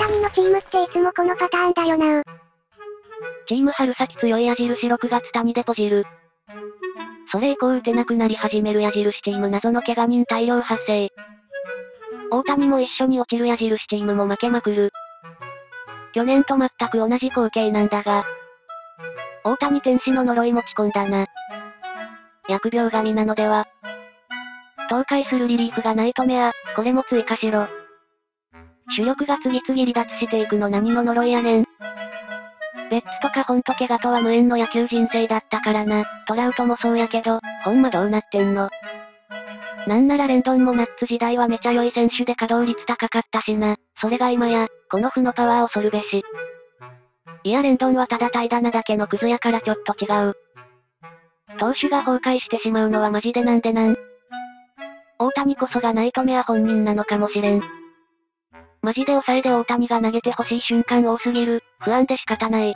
熱海のチームっていつもこのパターンだよな。チーム春先強い矢印6月谷でポジる。それ以降打てなくなり始める矢印チーム謎の怪我人大量発生。大谷も一緒に落ちる矢印チームも負けまくる。去年と全く同じ光景なんだが、大谷天使の呪い持ち込んだな。疫病神なのでは。倒壊するリリーフがないとめや、これも追加しろ。主力が次々離脱していくの何の呪いやねん。ベッツとかほんと怪我とは無縁の野球人生だったからな。トラウトもそうやけど、ほんまどうなってんの。なんならレンドンもナッツ時代はめちゃ良い選手で稼働率高かったしな。それが今や、この負のパワーを恐るべし。いやレンドンはただ怠惰なだけのクズやからちょっと違う。投手が崩壊してしまうのはマジでなんでなん。大谷こそがナイトメア本人なのかもしれん。マジで抑えで大谷が投げてほしい瞬間多すぎる。不安で仕方ない。